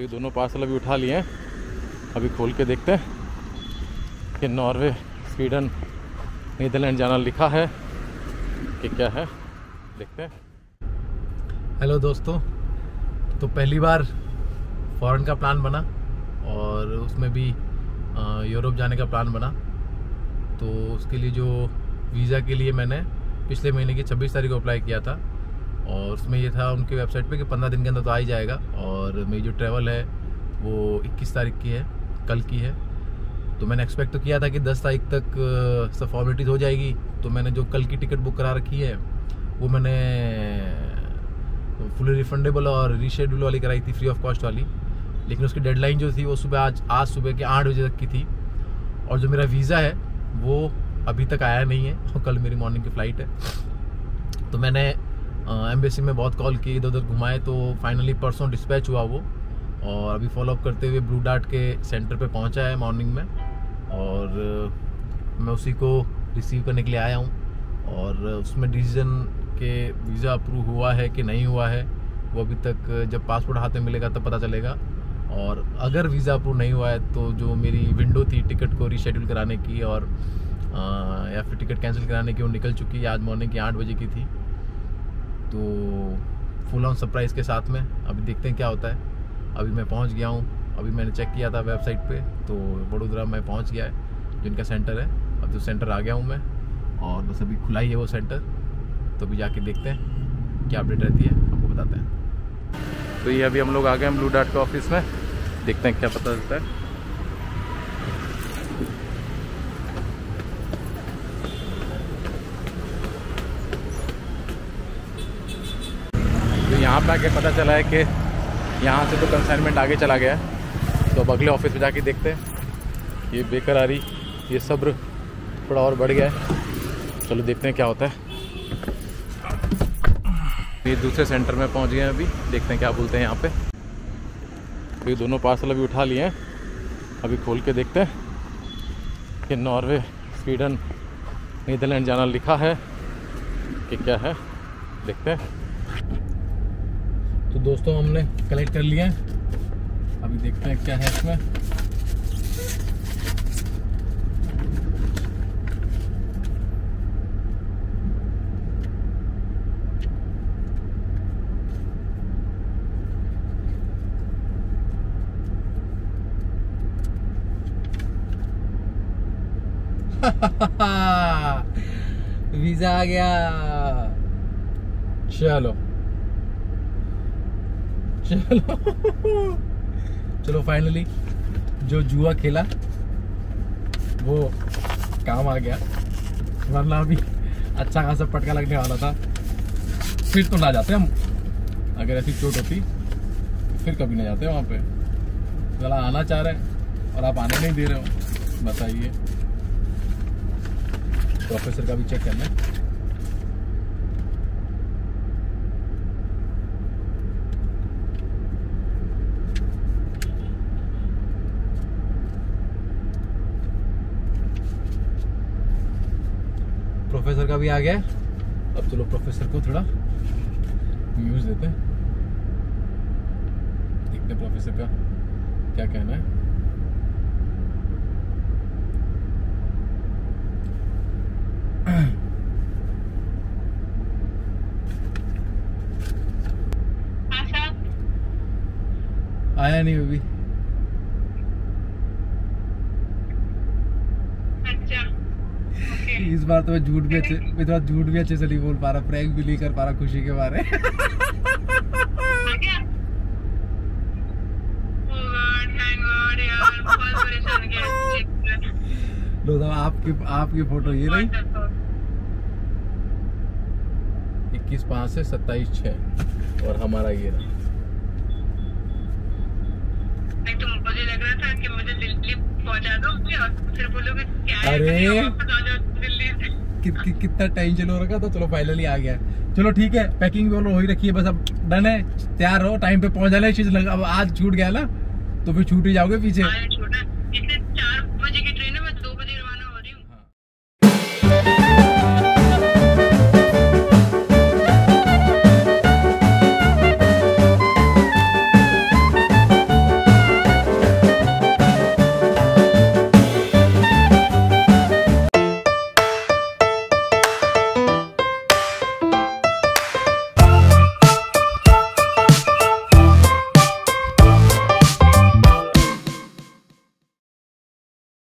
ये दोनों पार्सल अभी उठा लिए हैं, अभी खोल के देखते हैं कि नॉर्वे, स्वीडन, नीदरलैंड जाना लिखा है कि क्या है, देखते हैं। हेलो दोस्तों, तो पहली बार फॉरेन का प्लान बना और उसमें भी यूरोप जाने का प्लान बना। तो उसके लिए जो वीज़ा के लिए मैंने पिछले महीने की 26 तारीख को अप्लाई किया था और उसमें ये था उनकी वेबसाइट पे कि 15 दिन के अंदर तो आ ही जाएगा। और मेरी जो ट्रैवल है वो 21 तारीख की है, कल की है। तो मैंने एक्सपेक्ट तो किया था कि 10 तारीख तक सब फॉर्मेलिटीज़ हो जाएगी। तो मैंने जो कल की टिकट बुक करा रखी है वो मैंने फुली रिफंडेबल और रीशेड्यूल वाली कराई थी, फ्री ऑफ कॉस्ट वाली। लेकिन उसकी डेडलाइन जो थी वो सुबह आज सुबह के 8 बजे तक की थी। और जो मेरा वीज़ा है वो अभी तक आया नहीं है और कल मेरी मॉर्निंग की फ़्लाइट है। तो मैंने एम्बेसी में बहुत कॉल की, इधर उधर घुमाए, तो फाइनली परसों डिस्पैच हुआ वो। और अभी फॉलोअप करते हुए ब्लू डार्ट के सेंटर पे पहुंचा है मॉर्निंग में और मैं उसी को रिसीव करने के लिए आया हूं। और उसमें डिसीजन के वीज़ा अप्रूव हुआ है कि नहीं हुआ है वो अभी तक, जब पासपोर्ट हाथ में मिलेगा तब पता चलेगा। और अगर वीज़ा अप्रूव नहीं हुआ है तो जो मेरी विंडो थी टिकट को रीशेड्यूल कराने की और या फिर टिकट कैंसिल कराने की, वो निकल चुकी है। आज मॉर्निंग की 8 बजे की थी। तो फुल ऑन सरप्राइज़ के साथ में अभी देखते हैं क्या होता है। अभी मैं पहुंच गया हूं, अभी मैंने चेक किया था वेबसाइट पे तो वडोदरा में पहुंच गया है जिनका सेंटर है। अब तो सेंटर आ गया हूं मैं और बस अभी खुला ही है वो सेंटर। तो अभी जाके देखते हैं क्या अपडेट रहती है, आपको बताते हैं। तो ये अभी हम लोग आ गए हैं ब्लू डार्ट के ऑफिस में, देखते हैं क्या पता चलता है। यहाँ पे आके पता चला है कि यहाँ से तो कंसाइनमेंट आगे चला गया है। तो अब अगले ऑफिस में जाके देखते हैं। ये बेकरारी, ये सब्र थोड़ा और बढ़ गया है। चलो देखते हैं क्या होता है। ये दूसरे सेंटर में पहुँच गए हैं, अभी देखते हैं क्या बोलते हैं यहाँ पे। तो ये दोनों पार्सल अभी उठा लिए हैं, अभी खोल के देखते हैं कि नॉर्वे, स्वीडन, नीदरलैंड जाना लिखा है कि क्या है, देखते हैं। तो दोस्तों हमने कलेक्ट कर लिया है, अभी देखते हैं क्या है इसमें। वीजा आ गया, चलो चलो चलो फाइनली जो जुआ खेला वो काम आ गया, वरना अभी अच्छा खासा पटका लगने वाला था। फिर तो ना जाते हम, अगर ऐसी चोट होती फिर कभी ना जाते वहाँ पे। चला आना चाह रहे हैं और आप आने नहीं दे रहे हो, बताइए। प्रोफेसर का भी चेक करना है। प्रोफेसर का भी आ गया। अब चलो प्रोफेसर को थोड़ा न्यूज़ देते हैं, देखते हैं प्रोफेसर का क्या कहना है। आया नहीं अभी। इस बार तो मैं झूठ भी अच्छे से नहीं बोल पा रहा, प्रैंक भी नहीं कर पा रहा खुशी के बारे। लो तो आपकी फोटो ये नहीं, 21/5 से 27/6 और हमारा ये रहा। तो मुझे लग रहा था कि मुझे दिल्ली पहुंचा दो और फिर बोलोगे क्या अरे कितना टेंशन हो रखा था। चलो फाइनली आ गया, चलो ठीक है। पैकिंग भी हो ही रखी है, बस अब डन है, तैयार हो, टाइम पे पहुंच जाना है। चीज लगा, अब आज छूट गया ना तो फिर छूट ही जाओगे पीछे।